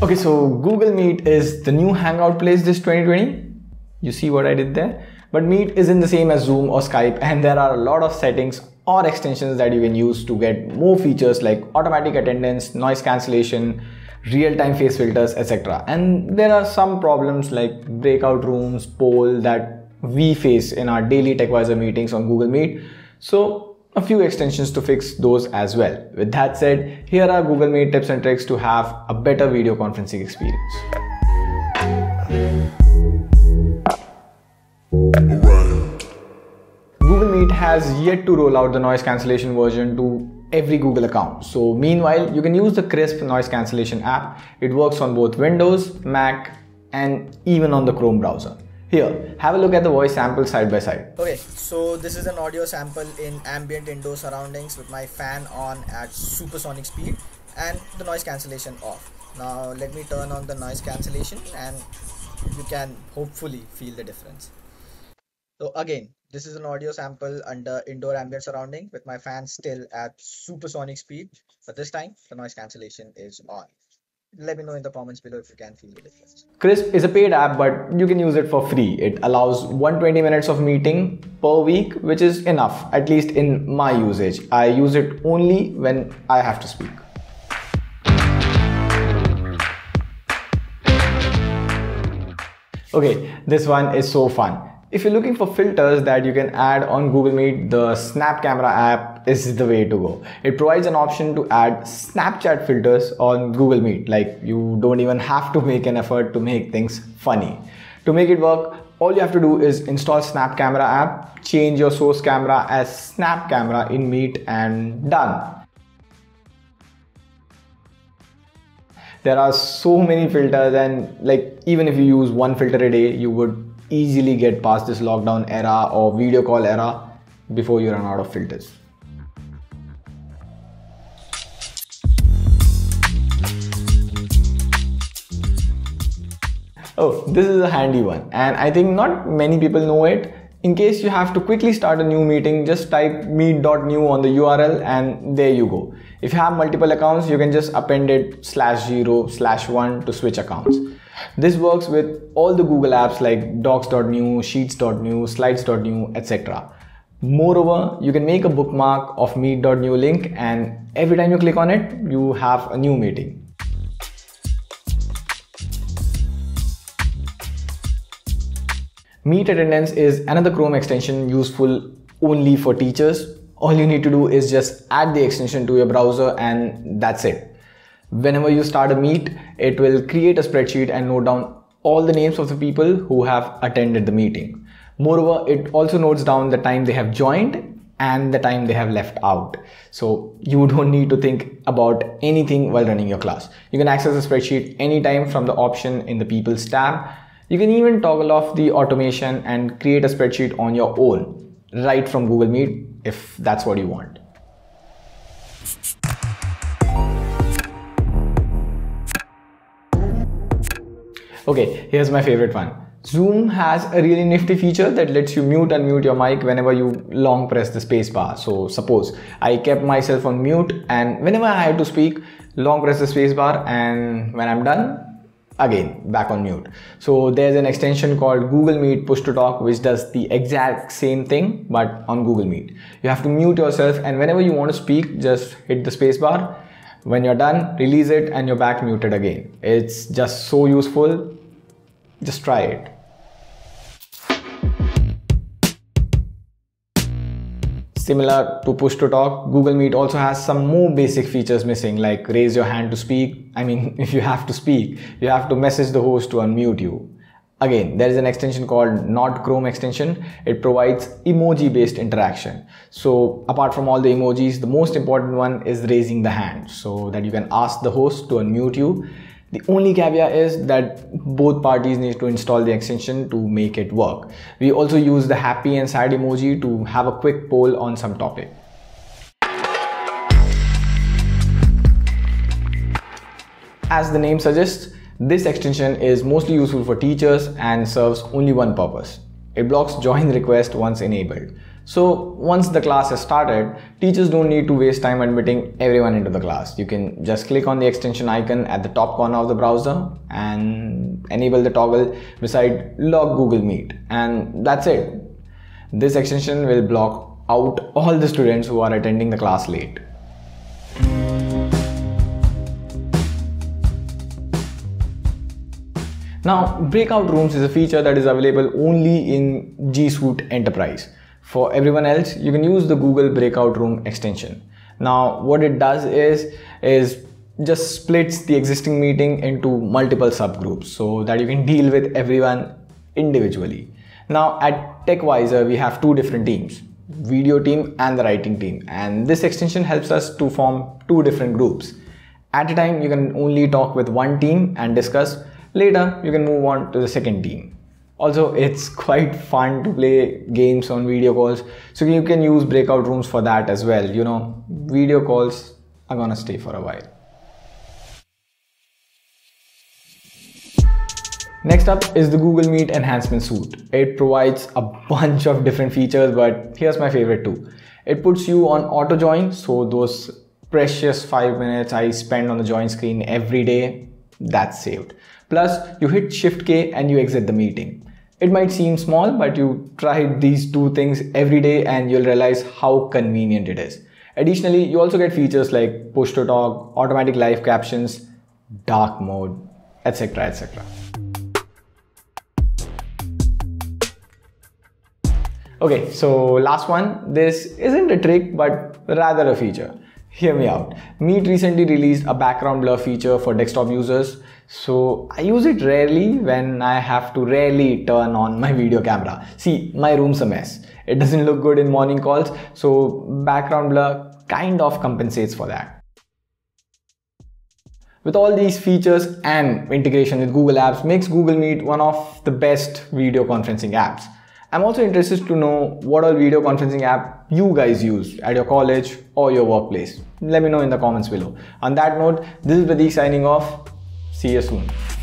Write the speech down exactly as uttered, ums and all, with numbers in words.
Okay, so Google Meet is the new hangout place this twenty twenty. You see what I did there? But Meet isn't the same as Zoom or Skype, and there are a lot of settings or extensions that you can use to get more features like automatic attendance, noise cancellation, real-time face filters, et cetera. And there are some problems like breakout rooms, poll that we face in our daily TechWiser meetings on Google Meet. So a few extensions to fix those as well. With that said, here are Google Meet tips and tricks to have a better video conferencing experience. Google Meet has yet to roll out the noise cancellation version to every Google account. So meanwhile, you can use the Crisp noise cancellation app. It works on both Windows, Mac, and even on the Chrome browser. Here, have a look at the voice sample side by side. Okay, so this is an audio sample in ambient indoor surroundings with my fan on at supersonic speed and the noise cancellation off. Now let me turn on the noise cancellation and you can hopefully feel the difference. So again, this is an audio sample under indoor ambient surrounding with my fan still at supersonic speed, but this time the noise cancellation is on. Let me know in the comments below if you can feel the difference. Crisp is a paid app, but you can use it for free. It allows one hundred twenty minutes of meeting per week, which is enough, at least in my usage. I use it only when I have to speak. Okay, this one is so fun. If you're looking for filters that you can add on Google Meet, the Snap Camera app is the way to go. It provides an option to add Snapchat filters on Google Meet. Like, you don't even have to make an effort to make things funny. To make it work, all you have to do is install Snap Camera app, change your source camera as Snap Camera in Meet, and done. There are so many filters, and like, even if you use one filter a day, you would easily get past this lockdown era or video call era before you run out of filters. Oh, this is a handy one, and I think not many people know it. In case you have to quickly start a new meeting, just type meet dot new on the U R L and there you go. If you have multiple accounts, you can just append it slash zero slash one to switch accounts. This works with all the Google apps like docs dot new, sheets dot new, slides dot new, et cetera. Moreover, you can make a bookmark of meet dot new link, and every time you click on it, you have a new meeting. Meet attendance is another Chrome extension useful only for teachers. All you need to do is just add the extension to your browser, and that's it. Whenever you start a meet, it will create a spreadsheet and note down all the names of the people who have attended the meeting. Moreover, it also notes down the time they have joined and the time they have left out. So you don't need to think about anything while running your class. You can access the spreadsheet anytime from the option in the People's tab. You can even toggle off the automation and create a spreadsheet on your own, right from Google Meet, if that's what you want. Okay, here's my favorite one. Zoom has a really nifty feature that lets you mute and unmute your mic whenever you long press the space bar. So suppose I kept myself on mute, and whenever I had to speak, long press the space bar, and when I'm done, again, back on mute. So there's an extension called Google Meet Push to Talk, which does the exact same thing, but on Google Meet. You have to mute yourself, and whenever you want to speak, just hit the space bar. When you're done, release it and you're back muted again. It's just so useful. Just try it. Similar to Push to Talk, Google Meet also has some more basic features missing, like raise your hand to speak. I mean, if you have to speak, you have to message the host to unmute you. Again, there is an extension called Nod Chrome Extension. It provides emoji-based interaction. So apart from all the emojis, the most important one is raising the hand, so that you can ask the host to unmute you. The only caveat is that both parties need to install the extension to make it work. We also use the happy and sad emoji to have a quick poll on some topic. As the name suggests, this extension is mostly useful for teachers and serves only one purpose. It blocks join requests once enabled. So once the class is started, teachers don't need to waste time admitting everyone into the class. You can just click on the extension icon at the top corner of the browser and enable the toggle beside Log Google Meet, and that's it. This extension will block out all the students who are attending the class late. Now, Breakout Rooms is a feature that is available only in G Suite Enterprise. For everyone else, you can use the Google Breakout Room extension. Now, what it does is, is just splits the existing meeting into multiple subgroups so that you can deal with everyone individually. Now, at TechWiser, we have two different teams, video team and the writing team. And this extension helps us to form two different groups. At a time, you can only talk with one team and discuss. Later, you can move on to the second team. Also, it's quite fun to play games on video calls, so you can use breakout rooms for that as well. You know, video calls are gonna stay for a while. Next up is the Google Meet Enhancement Suite. It provides a bunch of different features, but here's my favorite too. It puts you on auto join, so those precious five minutes I spend on the join screen every day, that's saved. Plus, you hit shift K and you exit the meeting. It might seem small, but you try these two things every day and you'll realize how convenient it is. Additionally, you also get features like push to talk, automatic live captions, dark mode, et cetera et cetera. Okay, so last one. This isn't a trick, but rather a feature. Hear me out. Meet recently released a background blur feature for desktop users, so I use it rarely when I have to rarely turn on my video camera. See, my room's a mess. It doesn't look good in morning calls, so background blur kind of compensates for that. With all these features and integration with Google Apps, makes Google Meet one of the best video conferencing apps. I'm also interested to know what all video conferencing app you guys use at your college or your workplace. Let me know in the comments below. On that note, this is Pradeek signing off. See you soon.